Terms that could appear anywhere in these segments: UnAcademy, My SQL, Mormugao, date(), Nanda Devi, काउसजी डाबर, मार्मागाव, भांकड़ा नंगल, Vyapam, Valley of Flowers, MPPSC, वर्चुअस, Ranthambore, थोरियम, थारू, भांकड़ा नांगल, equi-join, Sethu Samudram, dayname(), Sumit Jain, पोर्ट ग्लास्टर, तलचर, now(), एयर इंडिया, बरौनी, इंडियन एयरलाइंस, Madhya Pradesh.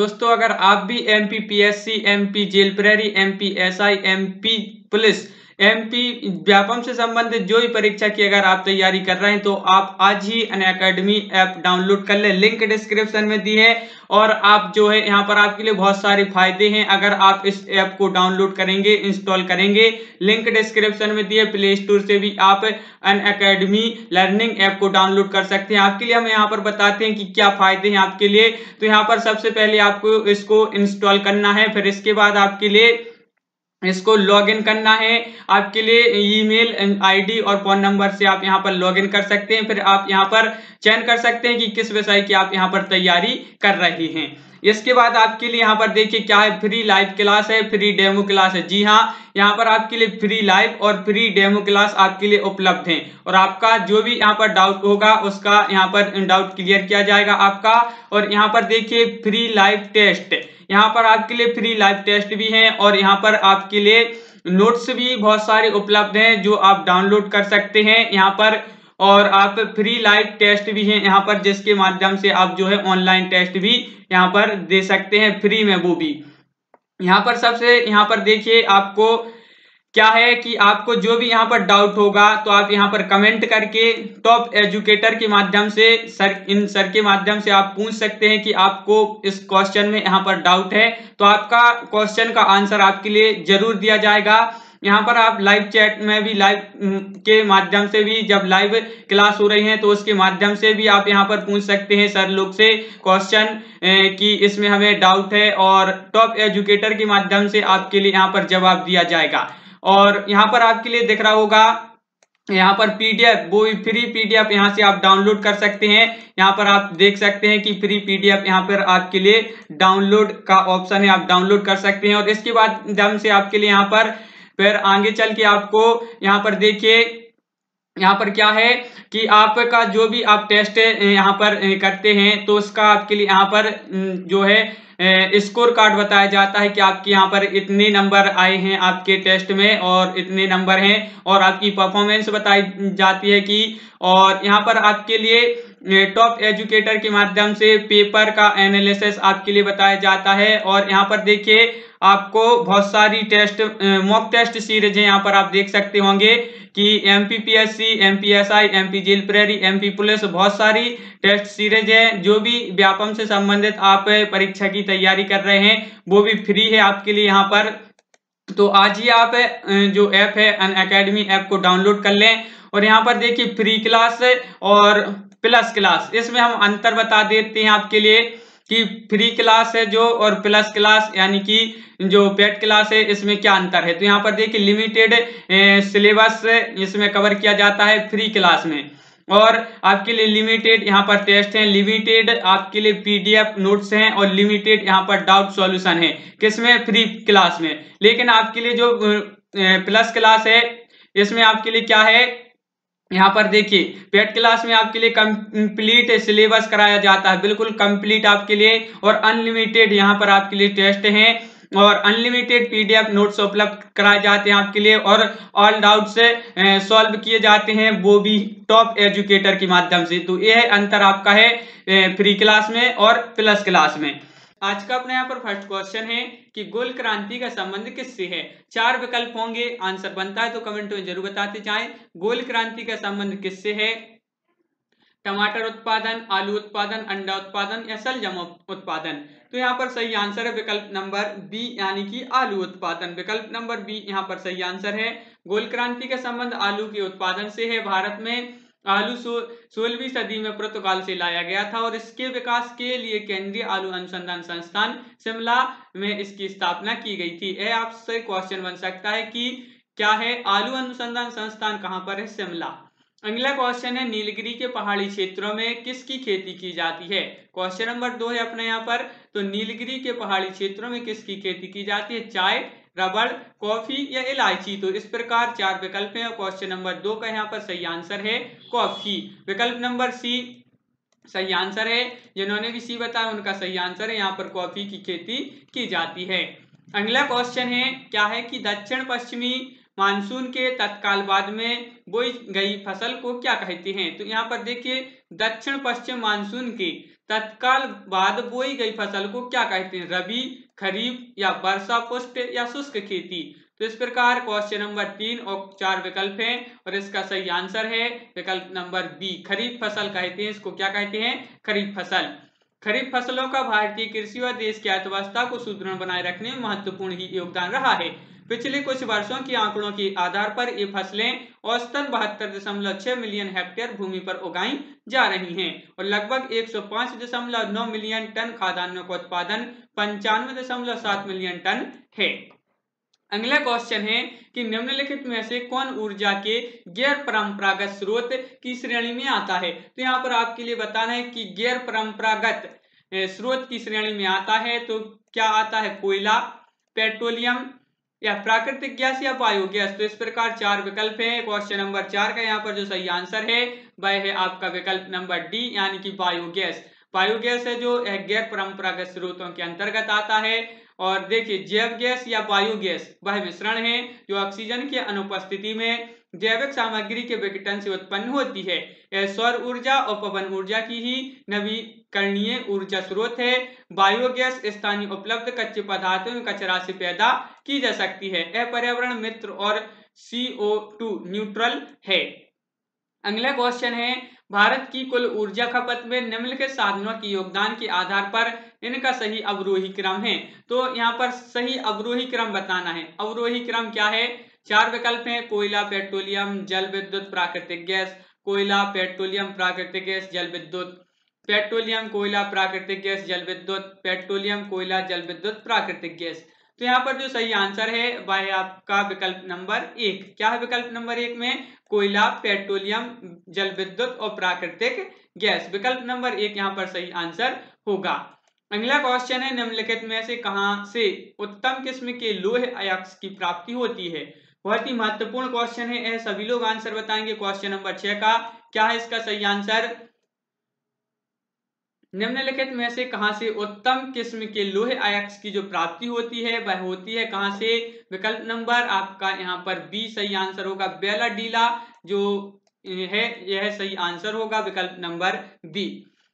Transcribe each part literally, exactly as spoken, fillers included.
दोस्तों अगर आप भी एमपीपीएससी, एमपी जेल प्रहरी, MPSI, MP police, MP Vyapam से संबंधित जो भी परीक्षा की अगर आप तैयारी कर रहे हैं तो आप आज ही अनअकैडमी ऐप डाउनलोड कर ले, लिंक डिस्क्रिप्शन में दी है। और आप जो है यहाँ पर आपके लिए बहुत सारे फायदे हैं अगर आप इस ऐप को डाउनलोड करेंगे, इंस्टॉल करेंगे। लिंक डिस्क्रिप्शन में दिए, प्ले स्टोर से भी आप अनअकैडमी लर्निंग ऐप को डाउनलोड कर सकते हैं। आपके लिए हम यहाँ पर बताते हैं कि क्या फायदे हैं आपके लिए। तो यहाँ पर सबसे पहले आपको इसको इंस्टॉल करना है, फिर इसके बाद आपके लिए इसको लॉगिन करना है। आपके लिए ईमेल आईडी और फोन नंबर से आप यहां पर लॉगिन कर सकते हैं। फिर आप यहां पर चयन कर सकते हैं कि किस विषय की आप यहां पर तैयारी कर रहे हैं। इसके बाद आपके लिए यहाँ पर देखिए क्या है, फ्री लाइव क्लास है, फ्री डेमो क्लास है। जी हाँ, यहाँ पर आपके लिए फ्री लाइव और फ्री डेमो क्लास आपके लिए उपलब्ध है। और आपका जो भी यहाँ पर डाउट होगा उसका यहाँ पर डाउट क्लियर किया जाएगा आपका। और यहाँ पर देखिए फ्री लाइव टेस्ट, यहाँ पर आपके लिए फ्री लाइव टेस्ट भी है। और यहाँ पर आपके लिए नोट्स भी बहुत सारे उपलब्ध हैं जो आप डाउनलोड कर सकते हैं यहाँ पर। और आप फ्री लाइव टेस्ट भी हैं यहाँ पर, जिसके माध्यम से आप जो है ऑनलाइन टेस्ट भी यहाँ पर दे सकते हैं फ्री में, वो भी यहाँ पर। सबसे यहाँ पर देखिए आपको क्या है कि आपको जो भी यहाँ पर डाउट होगा तो आप यहाँ पर कमेंट करके टॉप एजुकेटर के माध्यम से सर इन सर के माध्यम से आप पूछ सकते हैं कि आपको इस क्वेश्चन में यहाँ पर डाउट है, तो आपका क्वेश्चन का आंसर आपके लिए जरूर दिया जाएगा। यहाँ पर आप लाइव चैट में भी, लाइव के माध्यम से भी, जब लाइव क्लास हो रही है तो उसके माध्यम से भी आप यहाँ पर पूछ सकते हैं सर लोग से क्वेश्चन कि इसमें हमें डाउट है, और टॉप एजुकेटर के माध्यम से आपके लिए यहाँ पर जवाब दिया जाएगा। और यहाँ पर आपके लिए दिख रहा होगा यहाँ पर पीडीएफ, वो फ्री पीडीएफ यहाँ से आप डाउनलोड कर सकते हैं। यहाँ पर आप देख सकते हैं कि फ्री पीडीएफ यहाँ पर आपके लिए डाउनलोड का ऑप्शन है, आप डाउनलोड कर सकते हैं। और इसके माध्यम से आपके लिए यहाँ पर फिर आगे चल के आपको यहाँ पर देखिए यहाँ पर क्या है कि आपका जो भी आप टेस्ट यहाँ पर करते हैं तो उसका आपके लिए यहाँ पर जो है स्कोर कार्ड बताया जाता है कि आपके यहाँ पर इतने नंबर आए हैं आपके टेस्ट में और इतने नंबर हैं, और आपकी परफॉर्मेंस बताई जाती है कि। और यहाँ पर आपके लिए टॉप एजुकेटर के माध्यम से पेपर का एनालिसिस आपके लिए बताया जाता है। और यहाँ पर देखिए आपको बहुत सारी टेस्ट मॉक टेस्ट सीरीज है, यहाँ पर आप देख सकते होंगे कि एमपीपीएससी, एमपीएसआई, एमपी जेल प्रहरी, एमपी पुलिस, बहुत सारी टेस्ट सीरीज है। जो भी व्यापम से संबंधित आप परीक्षा की तैयारी कर रहे हैं वो भी फ्री है आपके लिए यहाँ पर। तो आज ही आप जो ऐप है अनअकैडमी ऐप को डाउनलोड कर लें। और यहाँ पर देखिए फ्री क्लास और प्लस क्लास, इसमें हम अंतर बता देते हैं आपके लिए कि फ्री क्लास है जो और प्लस क्लास यानी कि जो पेड क्लास है इसमें क्या अंतर है। तो यहाँ पर देखिए लिमिटेड सिलेबस इसमें कवर किया जाता है फ्री क्लास में, और आपके लिए लिमिटेड यहाँ पर टेस्ट हैं, लिमिटेड आपके लिए पीडीएफ नोट्स हैं, और लिमिटेड यहाँ पर डाउट सॉल्यूशन है किसमें, फ्री क्लास में। लेकिन आपके लिए जो प्लस क्लास है इसमें आपके लिए क्या है, यहाँ पर देखिए पेड क्लास में आपके लिए कंप्लीट सिलेबस कराया जाता है, बिल्कुल कंप्लीट आपके लिए, और अनलिमिटेड यहाँ पर आपके लिए टेस्ट हैं, और अनलिमिटेड पीडीएफ नोट्स उपलब्ध कराए जाते हैं आपके लिए, और ऑल डाउट्स सॉल्व किए जाते हैं वो भी टॉप एजुकेटर के माध्यम से। तो यह अंतर आपका है फ्री क्लास में और प्लस क्लास में। आज का अपना यहाँ पर फर्स्ट क्वेश्चन है कि गोल क्रांति का संबंध किससे है। चार विकल्प होंगे, आंसर बनता है तो कमेंट में जरूर बताते जाएं। गोल क्रांति का संबंध किससे है, टमाटर उत्पादन, आलू उत्पादन, अंडा उत्पादन या सलजम उत्पादन। तो यहाँ पर सही आंसर है विकल्प नंबर बी यानी कि आलू उत्पादन, विकल्प नंबर बी यहाँ पर सही आंसर है। गोल क्रांति का संबंध आलू के उत्पादन से है। भारत में आलू सोलहवीं सदी में पुर्तगाल से लाया गया था, और इसके विकास के लिए केंद्रीय आलू अनुसंधान संस्थान शिमला में इसकी स्थापना की गई थी। यह आपसे क्वेश्चन बन सकता है कि क्या है, आलू अनुसंधान संस्थान कहाँ पर है, शिमला। अगला क्वेश्चन है नीलगिरी के पहाड़ी क्षेत्रों में किसकी खेती की जाती है। क्वेश्चन नंबर दो है अपने यहाँ पर, तो नीलगिरी के पहाड़ी क्षेत्रों में किसकी खेती की जाती है, चाय, रबड़, कॉफी या इलायची। तो इस प्रकार चार विकल्प हैं, और क्वेश्चन नंबर दो का यहाँ पर सही आंसर है कॉफी, विकल्प नंबर सी सही आंसर है। जिन्होंने भी सी बताया उनका सही आंसर है, यहाँ पर कॉफी की खेती की जाती है। अगला क्वेश्चन है क्या है कि दक्षिण पश्चिमी मानसून के तत्काल बाद में बोई गई फसल को क्या कहते हैं। तो यहाँ पर देखिए दक्षिण पश्चिम मानसून के तत्काल बाद बोई गई फसल को क्या कहते हैं, रबी, खरीफ या वर्षा पुष्ट या शुष्क खेती। तो इस प्रकार क्वेश्चन नंबर तीन और चार विकल्प हैं और इसका सही आंसर है विकल्प नंबर बी, खरीफ फसल कहते हैं। इसको क्या कहते हैं, खरीफ फसल। खरीफ फसलों का भारतीय कृषि और देश की अर्थव्यवस्था को सुदृढ़ बनाए रखने में महत्वपूर्ण ही योगदान रहा है। पिछले कुछ वर्षों के आंकड़ों के आधार पर ये फसलें औसतन बहत्तर दशमलव छह मिलियन हेक्टेयर भूमि पर उगाई जा रही हैं और लगभग एक सौ पांच दशमलव नौ मिलियन टन खाद्यान्नों का उत्पादन पंचानवे दशमलव सात मिलियन टन है। अगला क्वेश्चन है कि निम्नलिखित में से कौन ऊर्जा के गैर परंपरागत स्रोत की श्रेणी में आता है। तो यहाँ पर आपके लिए बताना है कि गैर परंपरागत स्रोत की श्रेणी में आता है तो क्या आता है, कोयला, पेट्रोलियम या प्राकृतिक गैस या बायोगैस। तो इस प्रकार चार विकल्प हैं। क्वेश्चन नंबर चार का यहाँ पर जो सही आंसर है वह है आपका विकल्प नंबर डी यानी कि बायोगैस। बायोगैस है जो गैर परंपरागत स्रोतों के अंतर्गत आता है। और देखिए जैव गैस या बायोगैस वह मिश्रण है जो ऑक्सीजन की अनुपस्थिति में जैविक सामग्री के विघटन से उत्पन्न होती है। यह सौर ऊर्जा और पवन ऊर्जा की ही नवीकरणीय ऊर्जा स्रोत है। बायोगैस स्थानीय उपलब्ध कच्चे पदार्थों में कचरा से पैदा की जा सकती है। यह पर्यावरण मित्र और सी ओ टू न्यूट्रल है। अगला क्वेश्चन है भारत की कुल ऊर्जा खपत में निम्नलिखित साधनों के योगदान के आधार पर इनका सही अवरोही क्रम है। तो यहाँ पर सही अवरोही क्रम बताना है। अवरोही क्रम क्या है, चार विकल्प हैं, कोयला, पेट्रोलियम, जल विद्युत, प्राकृतिक गैस। कोयला, पेट्रोलियम, प्राकृतिक गैस, जल विद्युत। पेट्रोलियम, कोयला, प्राकृतिक गैस, जल विद्युत। पेट्रोलियम, कोयला, जल विद्युत, प्राकृतिक गैस। तो यहाँ पर जो सही आंसर है वह है आपका विकल्प नंबर एक। क्या है विकल्प नंबर एक में, कोयला, पेट्रोलियम, जल विद्युत और प्राकृतिक गैस। विकल्प नंबर एक यहाँ पर सही आंसर होगा। अगला क्वेश्चन है निम्नलिखित में से कहाँ से उत्तम किस्म के लोह आयस्क की प्राप्ति होती है। बहुत ही महत्वपूर्ण क्वेश्चन है, यह सभी लोग आंसर बताएंगे। क्वेश्चन नंबर छह का क्या है इसका सही आंसर, निम्नलिखित में से कहां से उत्तम किस्म के लोहे आयस्क की जो प्राप्ति होती है वह होती है कहां से। विकल्प नंबर आपका यहां पर बी सही आंसर होगा, बेलाडीला जो है यह सही आंसर होगा, विकल्प नंबर बी।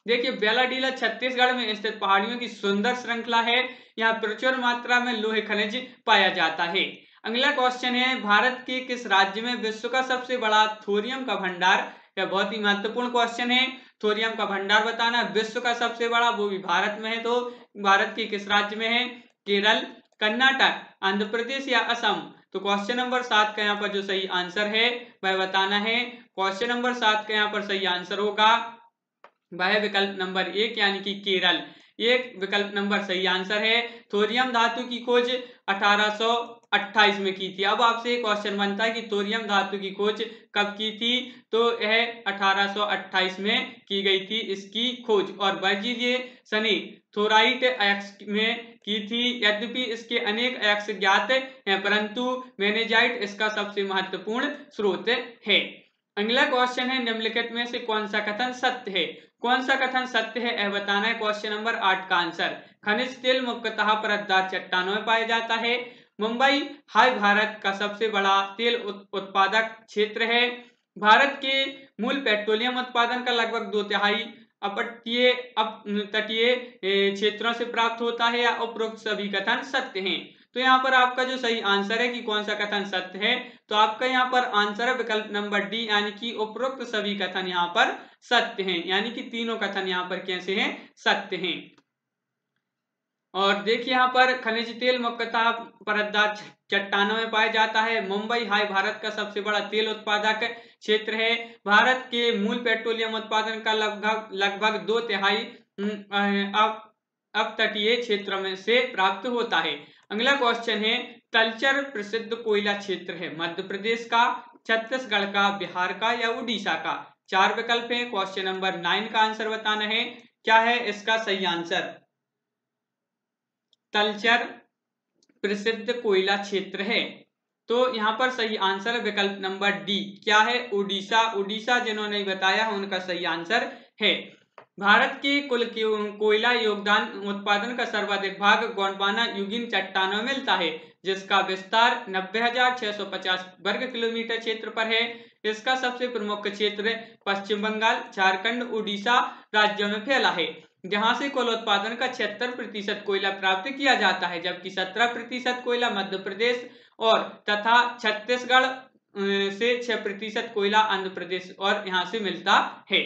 देखिए बेलाडीला छत्तीसगढ़ में स्थित पहाड़ियों की सुंदर श्रृंखला है। यहाँ प्रचुर मात्रा में लोहे खनिज पाया जाता है। अगला क्वेश्चन है भारत के किस राज्य में विश्व का सबसे बड़ा थोरियम का भंडार। यह बहुत ही महत्वपूर्ण क्वेश्चन है, थोरियम का भंडार बताना। विश्व का सबसे बड़ा वो भी भारत में है, तो भारत के किस राज्य में है, केरल, कर्नाटक, आंध्र प्रदेश या असम। तो क्वेश्चन नंबर सात का यहाँ पर जो सही आंसर है वह बताना है। क्वेश्चन नंबर सात का यहाँ पर सही आंसर होगा वह विकल्प नंबर एक यानी कि केरल। एक विकल्प नंबर सही आंसर है। थोरियम धातु की खोज अठारह सौ अट्ठाईस में की थी। अब आपसे क्वेश्चन बनता है कि थोरियम धातु की खोज कब की थी, तो यह अठारह सौ अट्ठाईस में की गई थी इसकी खोज और बर्जीय सनी थोराइट एक्स में की थी। यद्यपि इसके अनेक एक्स ज्ञात हैं परंतु मैनेजाइट इसका सबसे महत्वपूर्ण स्रोत है। अगला क्वेश्चन है निम्नलिखित में से कौन सा कथन सत्य है। कौन सा कथन सत्य है यह बताना है। क्वेश्चन नंबर आठ का आंसर, खनिज तेल मुख्यतः परतदार चट्टानों में पाया जाता है। मुंबई हाई भारत का सबसे बड़ा तेल उत्पादक क्षेत्र है। भारत के मूल पेट्रोलियम उत्पादन का लगभग दो तिहाई अपतटीय अप तटीय क्षेत्रों से प्राप्त होता है। या उपरोक्त सभी कथन सत्य हैं। तो यहाँ पर आपका जो सही आंसर है कि कौन सा कथन सत्य है, तो आपका यहाँ पर आंसर है विकल्प नंबर डी यानी कि उपरोक्त सभी कथन यहाँ पर सत्य हैं। यानी कि तीनों कथन यहाँ पर कैसे हैं, सत्य हैं। और देखिए यहाँ पर खनिज तेल मुख्यतः परतदार चट्टानों में पाया जाता है। मुंबई हाई भारत का सबसे बड़ा तेल उत्पादक क्षेत्र है। भारत के मूल पेट्रोलियम उत्पादन का लगभग लगभग दो तिहाई अब अब तटीय क्षेत्र में से प्राप्त होता है। अगला क्वेश्चन है तलचर प्रसिद्ध कोयला क्षेत्र है मध्य प्रदेश का, छत्तीसगढ़ का, बिहार का या उड़ीसा का। चार विकल्प है। क्वेश्चन नंबर नाइन का आंसर बताना है। क्या है इसका सही आंसर, तलचर प्रसिद्ध कोयला क्षेत्र है। तो यहाँ पर सही आंसर विकल्प नंबर डी। क्या है, उड़ीसा। उड़ीसा जिन्होंने बताया उनका सही आंसर है। भारत के कुल कोयला योगदान उत्पादन का सर्वाधिक भाग गोंडवाना युगीन चट्टानों में मिलता है जिसका विस्तार नब्बे हजार छह सौ पचास वर्ग किलोमीटर क्षेत्र पर है। इसका सबसे प्रमुख क्षेत्र पश्चिम बंगाल, झारखंड, उड़ीसा राज्यों में फैला है। जहां से कोयलोत्पादन का छिहत्तर प्रतिशत कोयला प्राप्त किया जाता है, जबकि सत्रह प्रतिशत कोयला मध्य प्रदेश और तथा छत्तीसगढ़ से छह प्रतिशत कोयला आंध्र प्रदेश और यहाँ से मिलता है।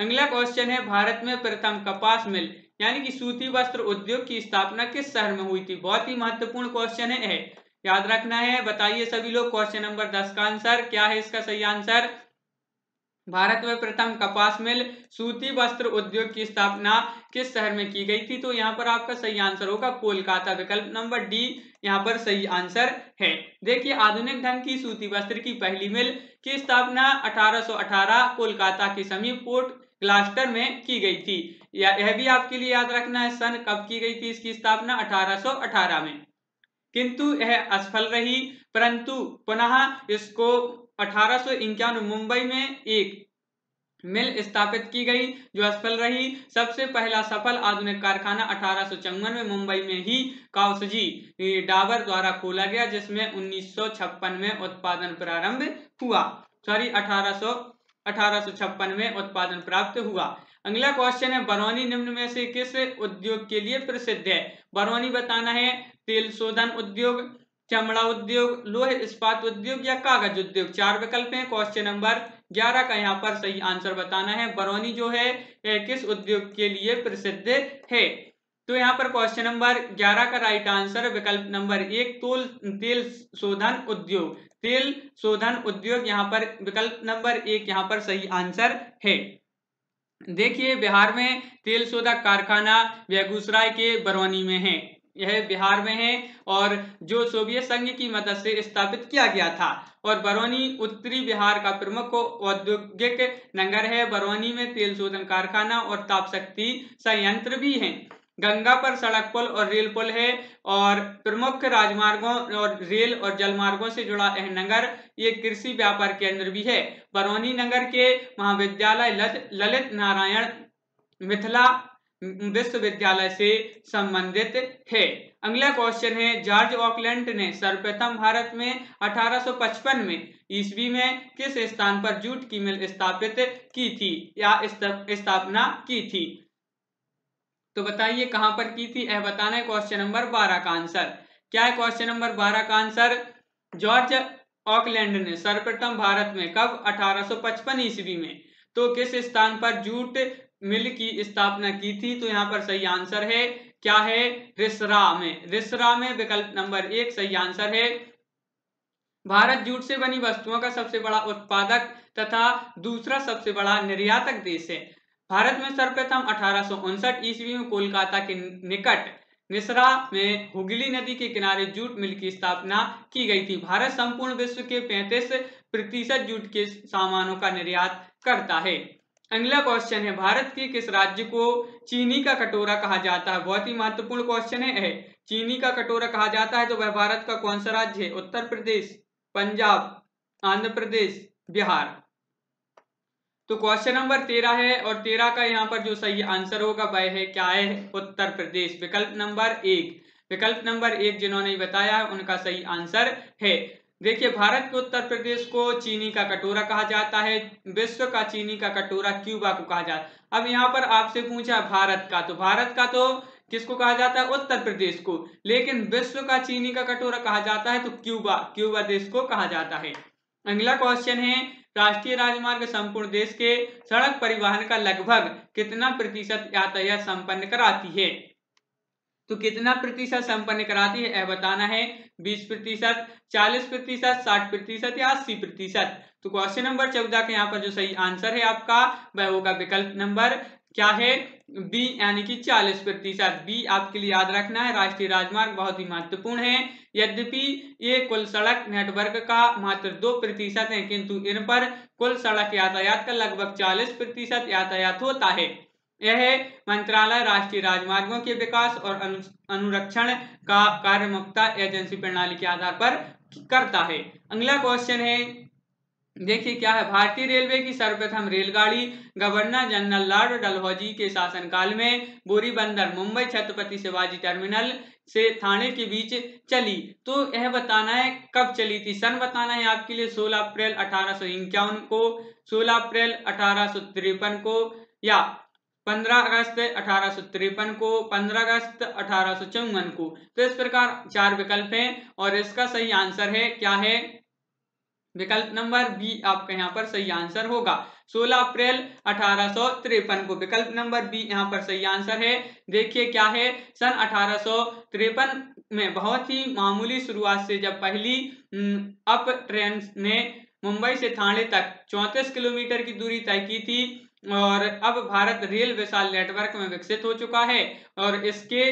अगला क्वेश्चन है, भारत में प्रथम कपास मिल यानी कि सूती वस्त्र उद्योग की स्थापना किस शहर में हुई थी? बहुत ही महत्वपूर्ण क्वेश्चन है, याद रखना है। बताइए सभी लोग क्वेश्चन नंबर दस का आंसर क्या है। इसका सही आंसर, भारत में प्रथम कपास मिल सूती वस्त्र उद्योग की स्थापना किस शहर में की गई थी? तो यहाँ पर आपका सही आंसर होगा कोलकाता, विकल्प नंबर डी यहाँ पर सही आंसर है। देखिए, आधुनिक ढंग की सूती वस्त्र की पहली मिल की स्थापना अठारह सौ अठारह कोलकाता के समीप पोर्ट ग्लास्टर में की गई थी। यह भी आपके लिए याद रखना है, सन कब की गई थी इसकी स्थापना? अठारह सौ अठारह में, किंतु यह असफल रही, परंतु पुनः इसको अठारह सौ इक्यानवे मुंबई में एक मिल स्थापित की गई जो असफल रही। सबसे पहला सफल आधुनिक कारखाना अठारह सौ चौवन में मुंबई में ही काउसजी डाबर द्वारा खोला गया, जिसमें उन्नीस सौ छप्पन में उत्पादन प्रारंभ हुआ, सॉरी अठारह सौ अठारह सौ छप्पन में उत्पादन प्राप्त हुआ। अगला क्वेश्चन है, बरौनी निम्न में से किस उद्योग के लिए प्रसिद्ध है? बरौनी बताना है, तेल शोधन उद्योग, चमड़ा उद्योग, लोहे इस्पात उद्योग या कागज उद्योग। चार विकल्प हैं, क्वेश्चन नंबर ग्यारह का यहाँ पर सही आंसर बताना है। बरौनी जो है किस उद्योग के लिए प्रसिद्ध है? तो यहाँ पर क्वेश्चन नंबर ग्यारह का राइट आंसर विकल्प नंबर एक, तोल तेल शोधन उद्योग। तेल शोधन उद्योग यहाँ पर विकल्प नंबर एक यहाँ पर सही आंसर है। देखिए, बिहार में तेल शोधक कारखाना बेगूसराय के बरौनी में है, यह बिहार में है और जो सोवियत संघ की मदद से स्थापित किया गया था, और बरौनी उत्तरी बिहार का प्रमुख औद्योगिक नगर है। बरौनी में तेल शोधन कारखाना और ताप शक्ति संयंत्र भी हैं। गंगा पर सड़क पुल और रेल पुल है और प्रमुख राजमार्गों और रेल और जल मार्गों से जुड़ा यह नगर एक कृषि व्यापार केंद्र भी है। बरौनी नगर के महाविद्यालय ललित नारायण मिथिला विश्वविद्यालय से संबंधित है। अगला क्वेश्चन है, जॉर्ज ऑकलैंड ने सर्वप्रथम भारत में अठारह सौ पचपन में ईस्वी में किस स्थान पर जूट की मिल स्थापित की थी या स्थापना की थी? तो बताइए कहां पर की थी, यह बताना है। क्वेश्चन नंबर बारह का आंसर क्या है? क्वेश्चन नंबर बारह का आंसर, जॉर्ज ऑकलैंड ने सर्वप्रथम भारत में कब? अठारह सौ पचपन ईस्वी में। तो किस स्थान पर जूट मिल की स्थापना की थी? तो यहाँ पर सही आंसर है, क्या है? रिसरा में। रिसरा में विकल्प नंबर एक सही आंसर है। भारत जूट से बनी वस्तुओं का सबसे बड़ा उत्पादक तथा दूसरा सबसे बड़ा निर्यातक देश है। भारत में सर्वप्रथम अठारह सौ उनसठ ईस्वी में कोलकाता के निकट निसरा में हुगली नदी के किनारे जूट मिल की स्थापना की गई थी। भारत संपूर्ण विश्व के पैंतीस प्रतिशत जूट के सामानों का निर्यात करता है। अगला क्वेश्चन है, भारत के किस राज्य को चीनी का कटोरा कहा जाता है? बहुत ही महत्वपूर्ण क्वेश्चन है, चीनी का कटोरा कहा जाता है तो वह भारत का कौन सा राज्य है? उत्तर प्रदेश, पंजाब, आंध्र प्रदेश, बिहार। तो क्वेश्चन नंबर तेरह है और तेरह का यहाँ पर जो सही आंसर होगा वह है, क्या है? उत्तर प्रदेश, विकल्प नंबर एक। विकल्प नंबर एक जिन्होंने बताया है उनका सही आंसर है। देखिए, भारत के उत्तर प्रदेश को चीनी का कटोरा कहा जाता है। विश्व का चीनी का कटोरा क्यूबा को कहा जाता है। अब यहाँ पर आपसे पूछा भारत का, तो भारत का तो किसको कहा जाता है? उत्तर प्रदेश को। लेकिन विश्व का चीनी का कटोरा कहा जाता है तो क्यूबा, क्यूबा देश को कहा जाता है। अगला क्वेश्चन है, राष्ट्रीय राजमार्ग संपूर्ण देश के सड़क परिवहन का लगभग कितना प्रतिशत यातायात संपन्न कराती है? तो कितना प्रतिशत संपन्न कराती है यह बताना है। बीस प्रतिशत, चालीस प्रतिशत, साठ प्रतिशत या अस्सी प्रतिशत। तो क्वेश्चन नंबर चौदह के यहाँ पर जो सही आंसर है आपका वह होगा विकल्प नंबर, क्या है? बी यानी कि चालीस प्रतिशत। बी आपके लिए याद रखना है। राष्ट्रीय राजमार्ग बहुत ही महत्वपूर्ण है। यद्यपि ये कुल सड़क नेटवर्क का मात्र दो प्रतिशत है, किंतु इन पर कुल सड़क यातायात का लगभग चालीस प्रतिशत यातायात होता है। यह मंत्रालय राष्ट्रीय राजमार्गों के विकास और अनुरक्षण का कार्य मुक्ता एजेंसी प्रणाली के आधार पर करता है। अगला क्वेश्चन है, देखिए क्या है, भारतीय रेलवे की सर्वप्रथम रेलगाड़ी गवर्नर जनरल लॉर्ड डलहौजी के शासनकाल में बोरी बंदर मुंबई छत्रपति शिवाजी टर्मिनल से थाने के बीच चली। तो यह बताना है कब चली थी। सन बताना है आपके लिए सोलह अप्रैल अठारह सौ इक्यावन को, सोलह अप्रैल अठारह सौ तिरपन को या पंद्रह अगस्त अठारह सौ तिरपन को, पंद्रह अगस्त अठारह सौ चौवन को। तो इस प्रकार चार विकल्प हैं और इसका सही आंसर है, क्या है, विकल्प नंबर बी आपका यहाँ पर सही आंसर होगा। सोलह अप्रैल अठारह सौ तिरपन को विकल्प नंबर बी यहाँ पर सही आंसर है। देखिए क्या है, सन अठारह सौ तिरपन में बहुत ही मामूली शुरुआत से जब पहली अप ट्रेन ने मुंबई से थाने तक चौंतीस किलोमीटर की दूरी तय की थी और अब भारत रेल विशाल नेटवर्क में विकसित हो चुका है और इसके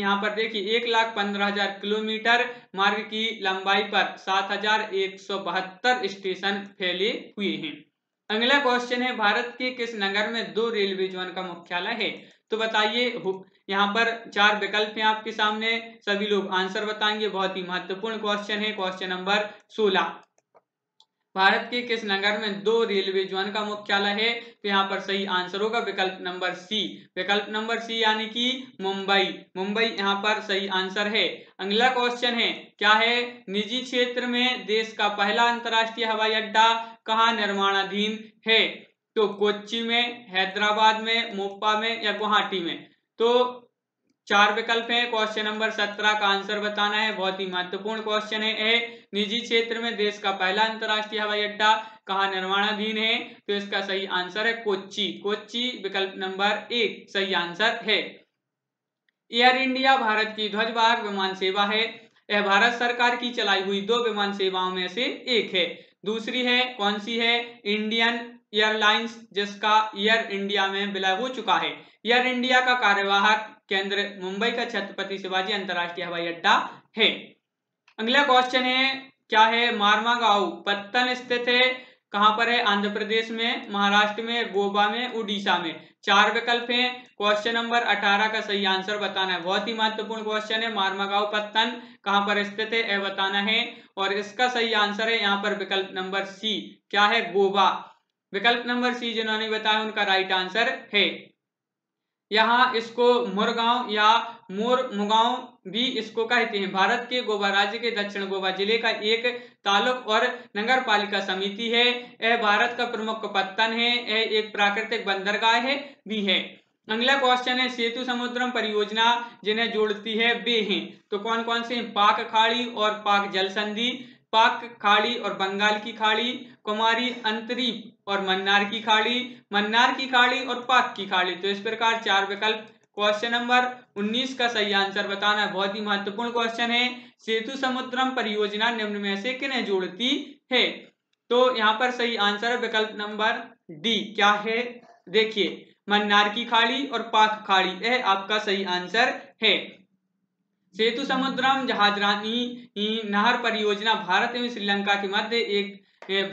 यहाँ पर देखिए एक लाख पंद्रह हजार किलोमीटर मार्ग की लंबाई पर सात हजार एक सौ बहत्तर स्टेशन फैले हुए हैं। अगला क्वेश्चन है, भारत के किस नगर में दो रेलवे जोन का मुख्यालय है? तो बताइए, यहाँ पर चार विकल्प हैं आपके सामने, सभी लोग आंसर बताएंगे। बहुत ही महत्वपूर्ण क्वेश्चन है, क्वेश्चन नंबर सोलह, भारत के किस नगर में दो रेलवे जोन का मुख्यालय है? तो यहाँ पर सही आंसर होगा विकल्प नंबर सी, विकल्प नंबर सी यानी कि मुंबई, मुंबई यहाँ पर सही आंसर है। अगला क्वेश्चन है, क्या है, निजी क्षेत्र में देश का पहला अंतर्राष्ट्रीय हवाई अड्डा कहाँ निर्माणाधीन है? तो कोच्चि में, हैदराबाद में, मोप्पा में या गुवाहाटी में। तो चार विकल्प हैं, क्वेश्चन नंबर सत्रह का आंसर बताना है, बहुत ही महत्वपूर्ण क्वेश्चन है। निजी क्षेत्र में देश का पहला अंतर्राष्ट्रीय हवाई अड्डा कहाँ निर्माणाधीन है? तो इसका सही आंसर है कोच्चि, कोच्चि विकल्प नंबर एक सही आंसर है। एयर इंडिया भारत की ध्वजवाहक विमान सेवा है। यह भारत सरकार की चलाई हुई दो विमान सेवाओं में से एक है। दूसरी है, कौन सी है, इंडियन एयरलाइंस, जिसका एयर इंडिया में विलय हो चुका है। एयर इंडिया का कार्यवाहक केंद्र मुंबई का छत्रपति शिवाजी अंतर्राष्ट्रीय हवाई अड्डा है। अगला क्वेश्चन है, क्या है, मार्मागाव पत्तन स्थित है, कहां पर है? आंध्र प्रदेश में, महाराष्ट्र में, गोवा में, उड़ीसा में। चार विकल्प हैं, क्वेश्चन नंबर अठारह का सही आंसर बताना है, बहुत ही महत्वपूर्ण क्वेश्चन है। मार्मागाव पत्तन कहां पर स्थित है, यह बताना है और इसका सही आंसर है यहाँ पर विकल्प नंबर सी, क्या है, गोवा, विकल्प नंबर सी जिन्होंने बताया उनका राइट आंसर है। यहाँ इसको मोरगांव या मोरमुगांव भी इसको कहते हैं। भारत के गोवा राज्य के दक्षिण गोवा जिले का एक तालुक और नगर पालिका समिति है। यह भारत का प्रमुख पत्तन है। यह एक प्राकृतिक बंदरगाह है भी है। अगला क्वेश्चन है, सेतु समुद्रम परियोजना जिन्हें जोड़ती है वे हैं। तो कौन कौन से, पाक खाड़ी और पाक जल संधि, पाक खाड़ी और बंगाल की खाड़ी, कुमारी अंतरीप और मन्नार की खाड़ी, मन्नार की खाड़ी और पाक की खाड़ी। तो इस प्रकार चार विकल्प, क्वेश्चन नंबर उन्नीस का सही आंसर बताना है, बहुत ही महत्वपूर्ण क्वेश्चन है। सेतु समुद्रम परियोजना निम्न में से किन्हें जोड़ती है? तो यहाँ पर सही आंसर है विकल्प नंबर डी, क्या है, देखिए, मन्नार की खाड़ी और पाक खाड़ी, यह आपका सही आंसर है। सेतु समुद्रम जहाजरानी नहर परियोजना भारत एवं श्रीलंका के मध्य एक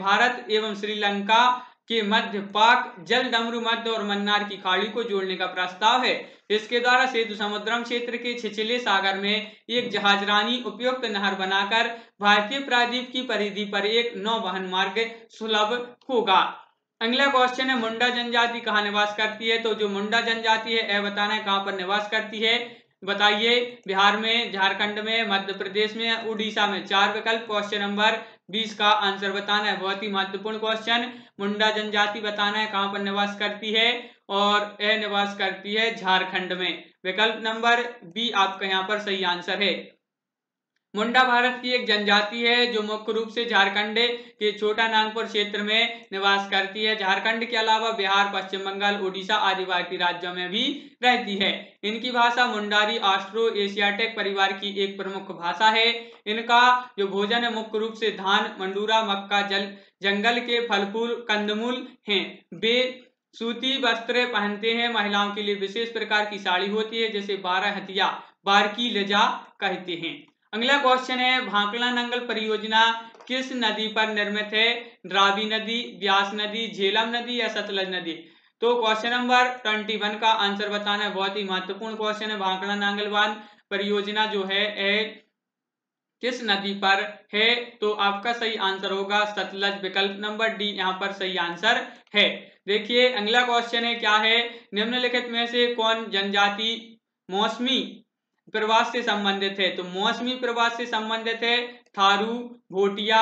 भारत एवं श्रीलंका के मध्य पाक जल डमरू मध्य और मन्नार की खाड़ी को जोड़ने का प्रस्ताव है। इसके द्वारा सेतु समुद्रम क्षेत्र के छिछले सागर में एक जहाजरानी उपयुक्त नहर बनाकर भारतीय प्रायद्वीप की परिधि पर एक नौवहन मार्ग सुलभ होगा। अगला क्वेश्चन है, मुंडा जनजाति कहाँ निवास करती है? तो जो मुंडा जनजाति है, यह बताना है कहाँ पर निवास करती है। बताइए, बिहार में, झारखंड में, मध्य प्रदेश में, उड़ीसा में। चार विकल्प, क्वेश्चन नंबर बीस का आंसर बताना है, बहुत ही महत्वपूर्ण क्वेश्चन। मुंडा जनजाति बताना है कहां पर निवास करती है और यह निवास करती है झारखंड में। विकल्प नंबर बी आपका यहां पर सही आंसर है। मुंडा भारत की एक जनजाति है जो मुख्य रूप से झारखंड के छोटा नागपुर क्षेत्र में निवास करती है। झारखंड के अलावा बिहार, पश्चिम बंगाल, ओडिशा आदि भारतीय राज्यों में भी रहती है। इनकी भाषा मुंडारी ऑस्ट्रो एशियाटिक परिवार की एक प्रमुख भाषा है। इनका जो भोजन है मुख्य रूप से धान, मंडूरा, मक्का, जल जंगल के फल फूल, कंदमूल हैं। वे सूती वस्त्र पहनते हैं। महिलाओं के लिए विशेष प्रकार की साड़ी होती है जिसे बारहतिया, बारकी लजा कहते हैं। अगला क्वेश्चन है, भांकड़ा नंगल परियोजना किस नदी पर निर्मित है? रावी नदी, व्यास नदी, झेलम नदी या सतलज नदी? तो क्वेश्चन नंबर ट्वेंटी वन का आंसर बताना है, बहुत ही महत्वपूर्ण क्वेश्चन है। भांकड़ा नांगल बांध परियोजना जो है ए, किस नदी पर है? तो आपका सही आंसर होगा सतलज, विकल्प नंबर डी यहाँ पर सही आंसर है। देखिए अगला क्वेश्चन है, क्या है, निम्नलिखित में से कौन जनजाति मौसमी प्रवास से संबंधित है? तो मौसमी प्रवास से संबंधित है थारू, भोटिया,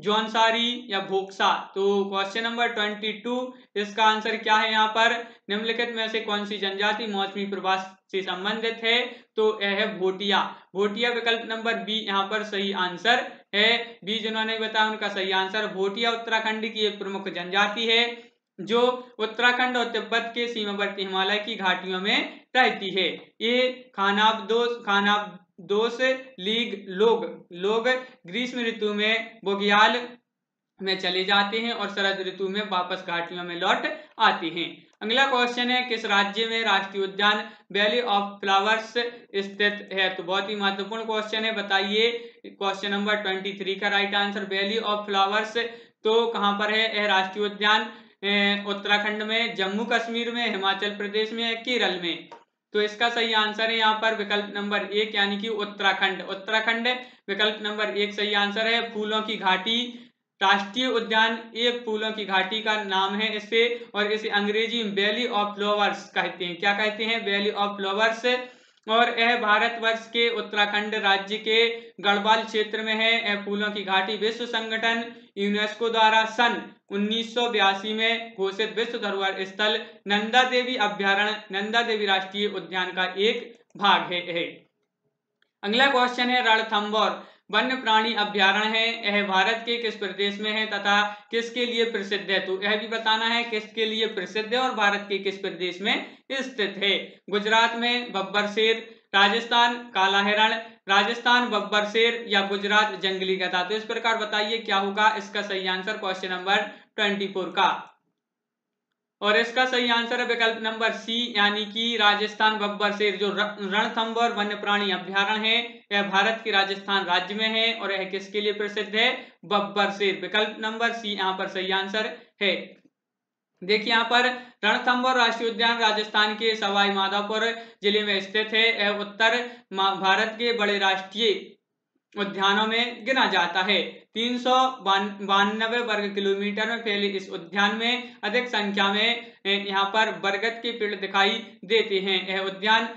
जौनसारी या भोक्सा। तो क्वेश्चन नंबर बाईस इसका आंसर क्या है यहाँ पर, निम्नलिखित में से कौन सी जनजाति मौसमी प्रवास से संबंधित है, तो यह है भोटिया। भोटिया विकल्प नंबर बी यहाँ पर सही आंसर है। बी जिन्होंने बताया उनका सही आंसर। भोटिया उत्तराखंड की एक प्रमुख जनजाति है जो उत्तराखंड और तिब्बत के सीमावर्ती हिमालय की घाटियों में रहती है। ये खानाबदोस खानाबदोस लीग लोग लोग ग्रीष्म ऋतु में बुग्याल में चले जाते हैं और शरद ऋतु में वापस घाटियों में लौट आते हैं। अगला क्वेश्चन है किस राज्य में राष्ट्रीय उद्यान वैली ऑफ फ्लावर्स स्थित है। तो बहुत ही महत्वपूर्ण क्वेश्चन है, बताइए। क्वेश्चन नंबर तेईस का right answer valley of flowers तो कहाँ पर है यह राष्ट्रीय उद्यान, उत्तराखंड में, जम्मू कश्मीर में, हिमाचल प्रदेश में, केरल में। तो इसका सही आंसर है यहाँ पर विकल्प नंबर एक यानी कि उत्तराखंड। उत्तराखंड विकल्प नंबर एक सही आंसर है। फूलों की घाटी राष्ट्रीय उद्यान एक फूलों की घाटी का नाम है इसे, और इसे अंग्रेजी में वैली ऑफ फ्लावर्स कहते हैं। क्या कहते हैं? Valley of flowers. और यह भारतवर्ष के उत्तराखंड राज्य के गढ़वाल क्षेत्र में है। यह फूलों की घाटी विश्व संगठन यूनेस्को द्वारा सन उन्नीस सौ बयासी में घोषित विश्व धरोहर स्थल नंदा देवी अभ्यारण्य नंदा देवी राष्ट्रीय उद्यान का एक भाग है। अगला क्वेश्चन है रणथंबोर वन्य प्राणी अभ्यारण्य है यह भारत के किस प्रदेश में है तथा किसके लिए प्रसिद्ध है। तो यह भी बताना है किसके लिए प्रसिद्ध है और भारत के किस प्रदेश में स्थित है। गुजरात में बब्बर शेर, राजस्थान काला हिरण, राजस्थान बब्बर शेर या गुजरात जंगली गधा। तो इस प्रकार बताइए क्या होगा इसका सही आंसर क्वेश्चन नंबर चौबीस का। और इसका सही आंसर है विकल्प नंबर सी यानी कि राजस्थान बब्बर शेर। जो रणथंबोर वन्य प्राणी अभ्यारण्य है यह भारत के राजस्थान राज्य में है और यह किसके लिए प्रसिद्ध है, बब्बर शेर। विकल्प नंबर सी यहाँ पर सही आंसर है। देखिए यहाँ पर रणथंबोर राष्ट्रीय उद्यान राजस्थान के सवाई माधोपुर जिले में स्थित है। यह उत्तर भारत के बड़े राष्ट्रीय उद्यानों में गिना जाता है। तीन सौ बानवे वर्ग किलोमीटर में फैले इस उद्यान में अधिक संख्या में यहाँ पर बरगद के पेड़ दिखाई देते हैं। यह उद्यान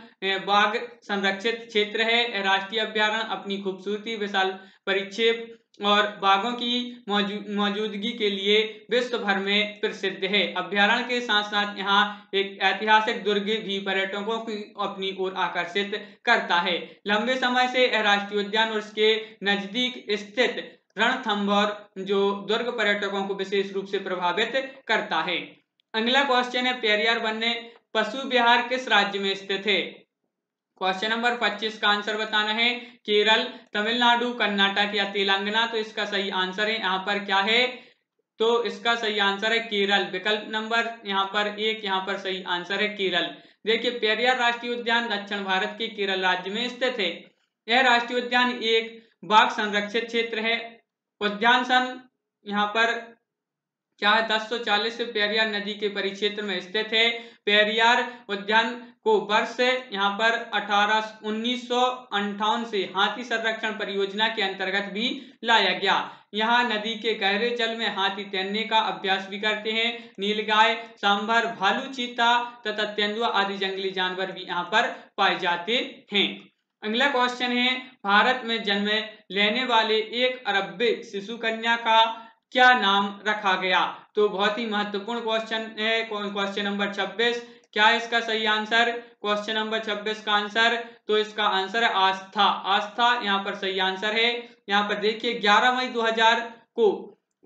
बाघ संरक्षित क्षेत्र है। राष्ट्रीय अभ्यारण्य अपनी खूबसूरती, विशाल परिक्षेप और बाघों की मौजूदगी के लिए विश्व भर में प्रसिद्ध है। अभ्यारण्य के साथ साथ यहाँ एक ऐतिहासिक दुर्ग भी पर्यटकों को अपनी ओर आकर्षित करता है। लंबे समय से यह राष्ट्रीय उद्यान और उसके नजदीक स्थित रणथंबोर जो दुर्ग पर्यटकों को विशेष रूप से प्रभावित करता है। अगला क्वेश्चन है पेरियार वन्य पशु विहार किस राज्य में स्थित है। क्वेश्चन नंबर पच्चीस का आंसर बताना है। केरल, तमिलनाडु, कर्नाटक या तेलंगाना। तो इसका सही आंसर है यहाँ पर क्या है, तो इसका सही आंसर है केरल। विकल्प नंबर यहाँ पर एक यहाँ पर सही आंसर है केरल। देखिए पेरियार राष्ट्रीय उद्यान दक्षिण भारत के केरल राज्य में स्थित है। यह राष्ट्रीय उद्यान एक बाघ संरक्षित क्षेत्र है। उद्यान सन यहाँ पर क्या है दस सौ चालीस से पेरियार नदी के परिक्षेत्र में स्थित है। पेरियार उद्यान को वर्ष यहाँ पर अठारह उन्नीस सौ अंठावन से हाथी संरक्षण परियोजना के अंतर्गत भी लाया गया। यहाँ नदी के गहरे जल में हाथी तैरने का अभ्यास भी करते हैं। नीलगाय, सांभर, भालू, चीता तथा तेंदुआ आदि जंगली जानवर भी यहाँ पर पाए जाते हैं। अगला क्वेश्चन है भारत में जन्म लेने वाले एक अरब शिशु कन्या का क्या नाम रखा गया। तो बहुत ही महत्वपूर्ण क्वेश्चन है। क्वेश्चन नंबर छब्बीस क्या है इसका सही आंसर। क्वेश्चन नंबर छब्बीस का आंसर तो इसका आंसर है आस्था। आस्था यहाँ पर सही आंसर है। यहाँ पर देखिए ग्यारह मई दो हज़ार को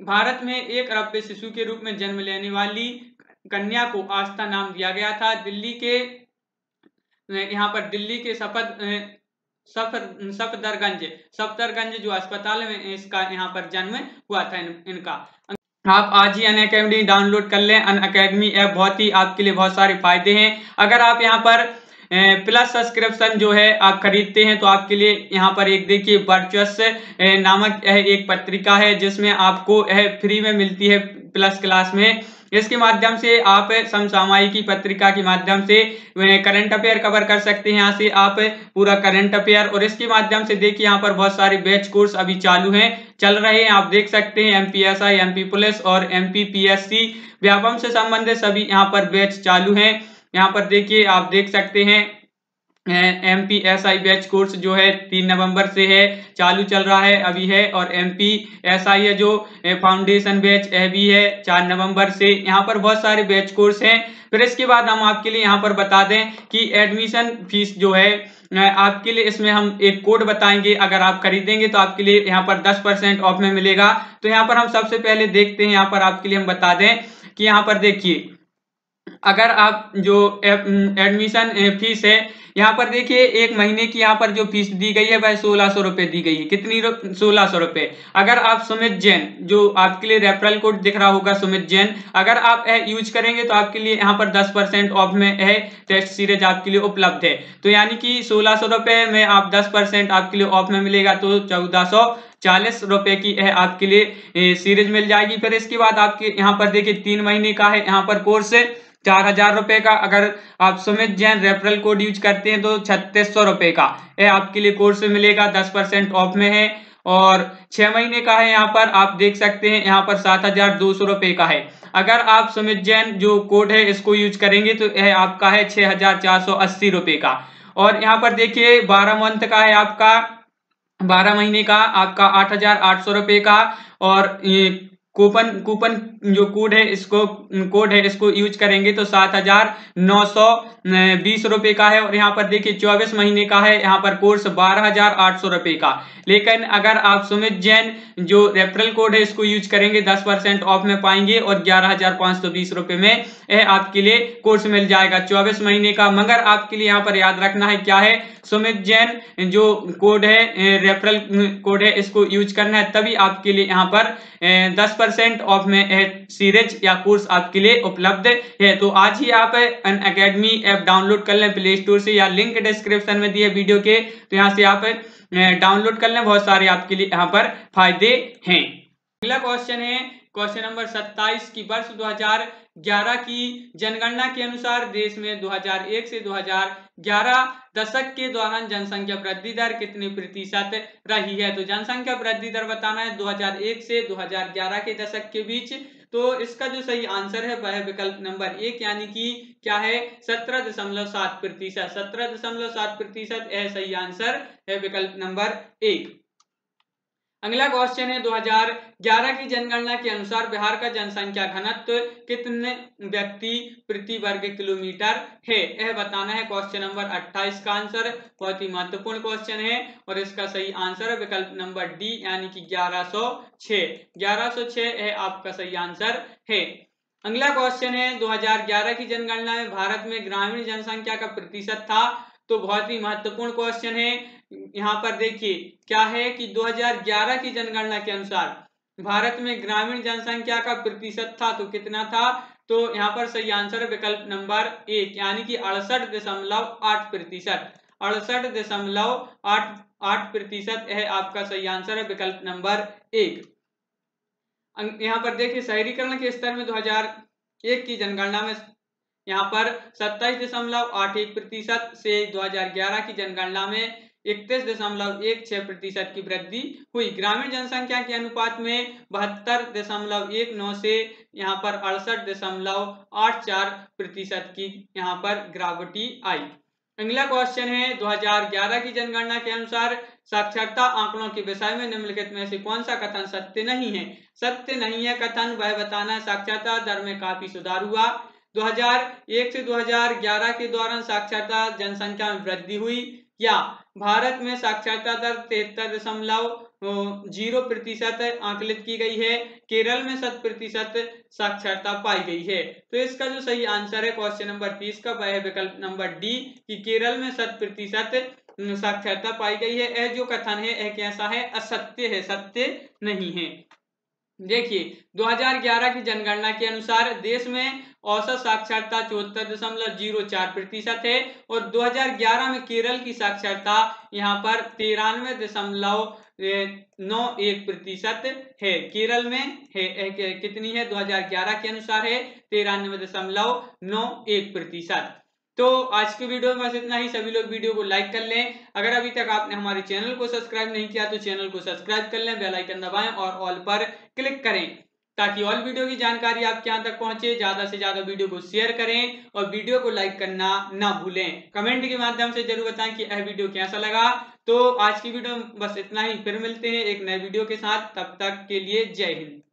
भारत में एक अरब शिशु के रूप में जन्म लेने वाली कन्या को आस्था नाम दिया गया था। दिल्ली के यहाँ पर दिल्ली के शपथ सफदरगंज सफदरगंज जो अस्पताल में इसका यहाँ पर जन्म हुआ था इन, इनका। आप आज ही अनअकैडमी डाउनलोड कर लें। अनअकैडमी ऐप बहुत ही आपके लिए बहुत सारे फायदे हैं। अगर आप यहाँ पर प्लस सब्सक्रिप्शन जो है आप खरीदते हैं तो आपके लिए यहाँ पर एक देखिए वर्चुअस नामक एक पत्रिका है जिसमें आपको यह फ्री में मिलती है प्लस क्लास में। इसके माध्यम से आप समसामयिकी पत्रिका के माध्यम से करंट अफेयर कवर कर सकते हैं। यहाँ से आप पूरा करंट अफेयर और इसके माध्यम से देखिए यहाँ पर बहुत सारे बैच कोर्स अभी चालू हैं, चल रहे हैं, आप देख सकते हैं। एमपीएसआई, एमपी पुलिस और एमपीपीएससी व्यापम से संबंधित सभी यहाँ पर बैच चालू हैं। यहाँ पर देखिए आप देख सकते हैं M P S I batch course जो है तीन नवंबर से है, चालू चल रहा है अभी है। और एम पी एस आई है जो फाउंडेशन बैच है भी है चार नवंबर से। यहाँ पर बहुत सारे बैच कोर्स हैं। फिर इसके बाद हम आपके लिए यहाँ पर बता दें कि एडमिशन फीस जो है आपके लिए, इसमें हम एक कोड बताएंगे, अगर आप खरीदेंगे तो आपके लिए यहाँ पर दस परसेंट ऑफ में मिलेगा। तो यहाँ पर हम सबसे पहले देखते हैं, यहाँ पर आपके लिए हम बता दें कि यहाँ पर देखिए अगर आप जो एडमिशन फीस है यहाँ पर देखिए एक महीने की यहाँ पर जो फीस दी गई है वह सोलह सौ रुपये दी गई है। कितनी? सोलह सौ रुपये। अगर आप सुमित जैन जो आपके लिए रेफरल कोड दिख रहा होगा सुमित जैन, अगर आप यूज करेंगे तो आपके लिए यहाँ पर दस परसेंट ऑफ में है टेस्ट सीरीज आपके लिए उपलब्ध है। तो यानी कि सोलह सौ रुपये में आप दस परसेंट आपके लिए ऑफ में मिलेगा, तो चौदह सौ चालीस रुपये की है आपके लिए सीरीज मिल जाएगी। फिर इसके बाद आपके यहाँ पर देखिए तीन महीने का है यहाँ पर कोर्स है चार हजार रुपये का। अगर आप Sumit Jain referral code use करते हैं तो छत्तीस सौ रुपये का यह आपके लिए कोर्स मिलेगा, दस परसेंट ऑफ में है। और छः महीने का है यहाँ पर आप देख सकते हैं यहाँ पर सात हजार दो सौ रुपये का है। अगर आप सुमित जैन जो कोड है इसको यूज करेंगे तो यह आपका है छः हजार चार सौ अस्सी रुपये का। और यहाँ पर देखिए बारह मंथ का है आपका, बारह महीने का आपका आठ हजार आठ सौ रुपये का। और कूपन कूपन जो कोड है इसको कोड है इसको यूज करेंगे तो सात हजार नौ सौ बीस रुपये का है। और यहाँ पर देखिए चौबीस महीने का है यहाँ पर कोर्स बारह हजार आठ सौ रुपये का। लेकिन अगर आप सुमित जैन जो रेफरल कोड है इसको यूज करेंगे दस परसेंट ऑफ में पाएंगे और ग्यारह हजार पाँच सौ बीस रुपये में यह आपके लिए कोर्स मिल जाएगा चौबीस महीने का। मगर आपके लिए यहाँ पर याद रखना है क्या है, सुमित जैन जो कोड है रेफरल कोड है इसको यूज करना है, तभी आपके लिए यहाँ पर दस परसेंट ऑफ में सीरीज या कोर्स आपके लिए उपलब्ध है। तो आज ही आप अनअकैडमी ऐप डाउनलोड कर लें प्ले स्टोर से, या लिंक डिस्क्रिप्शन में दिए वीडियो के, तो यहाँ से आप डाउनलोड कर लें, बहुत सारे आपके लिए यहाँ पर फायदे हैं। अगला क्वेश्चन है क्वेश्चन नंबर सत्ताईस की वर्ष दो हजार ग्यारह की जनगणना के अनुसार देश में दो हजार एक से दो हजार ग्यारह दशक के दौरान जनसंख्या वृद्धि दर कितने प्रतिशत रही है? तो जनसंख्या वृद्धि दर बताना है दो हजार एक से दो हजार ग्यारह के दशक के बीच। तो इसका जो सही आंसर है वह विकल्प नंबर एक यानी कि क्या है सत्रह दशमलव सात प्रतिशत। सत्रह दशमलव सात प्रतिशत यह सही आंसर है विकल्प नंबर एक। अगला क्वेश्चन है दो हजार ग्यारह की जनगणना के अनुसार बिहार का जनसंख्या घनत्व कितने व्यक्ति प्रति वर्ग किलोमीटर है यह बताना है। क्वेश्चन नंबर अट्ठाईस का आंसर बहुत ही महत्वपूर्ण क्वेश्चन है और इसका सही आंसर है विकल्प नंबर डी यानी कि ग्यारह सौ छह। ग्यारह सौ छह यह आपका सही आंसर है। अगला क्वेश्चन है दो हजार ग्यारह की जनगणना में भारत में ग्रामीण जनसंख्या का प्रतिशत था, तो बहुत ही महत्वपूर्ण क्वेश्चन है। यहाँ पर देखिए क्या है कि दो हजार ग्यारह की जनगणना के अनुसार भारत में ग्रामीण जनसंख्या का प्रतिशत था तो कितना था? तो यहाँ पर सही आंसर विकल्प नंबर एक यानी कि अड़सठ दशमलव आठ प्रतिशत अड़सठ दशमलव आठ आठ प्रतिशत यह आपका सही आंसर है विकल्प नंबर एक। यहाँ पर देखिए शहरीकरण के स्तर में दो हजार एक की जनगणना में यहाँ पर सत्ताईस दशमलव आठ एक प्रतिशत से दो हजार ग्यारह की जनगणना में इकतीस दशमलव एक छह प्रतिशत की वृद्धि हुई। ग्रामीण जनसंख्या के अनुपात में बहत्तर दशमलव एक नौ से यहाँ पर अड़सठ दशमलव आठ चार प्रतिशत की यहाँ पर गिरावटी आई। अगला क्वेश्चन है दो हजार ग्यारह की जनगणना के अनुसार साक्षरता आंकड़ों के विषय में निम्नलिखित में से कौन सा कथन सत्य नहीं है? सत्य नहीं है कथन वह बताना है। साक्षरता दर में काफी सुधार हुआ। दो हजार एक से दो हजार ग्यारह के दौरान साक्षरता जनसंख्या में वृद्धि हुई, या भारत में साक्षरता दर तिहत्तर दशमलव जीरो प्रतिशत आंकलित की गई है। केरल में शत प्रतिशत साक्षरता पाई गई है। तो इसका जो सही आंसर है क्वेश्चन नंबर तीस का वह है विकल्प नंबर डी कि केरल में शत प्रतिशत साक्षरता पाई गई है। यह जो कथन है यह कैसा है? असत्य है, सत्य नहीं है। देखिए दो हजार ग्यारह की जनगणना के अनुसार देश में औसत साक्षरता चौहत्तर दशमलव जीरो चार प्रतिशत है और दो हजार ग्यारह में केरल की साक्षरता यहाँ पर तिरानवे दशमलव नौ एक प्रतिशत है। केरल में है कितनी है दो हजार ग्यारह के अनुसार है तिरानवे दशमलव नौ एक प्रतिशत। तो आज के वीडियो में बस इतना ही। सभी लोग वीडियो को लाइक कर लें। अगर अभी तक आपने हमारे चैनल को सब्सक्राइब नहीं किया तो चैनल को सब्सक्राइब कर लें, बेल आइकन दबाएं और ऑल पर क्लिक करें ताकि और वीडियो की जानकारी आपके यहाँ तक पहुंचे। ज्यादा से ज्यादा वीडियो को शेयर करें और वीडियो को लाइक करना ना भूलें। कमेंट के माध्यम से जरूर बताएं कि यह वीडियो कैसा लगा। तो आज की वीडियो में बस इतना ही, फिर मिलते हैं एक नए वीडियो के साथ। तब तक के लिए जय हिंद।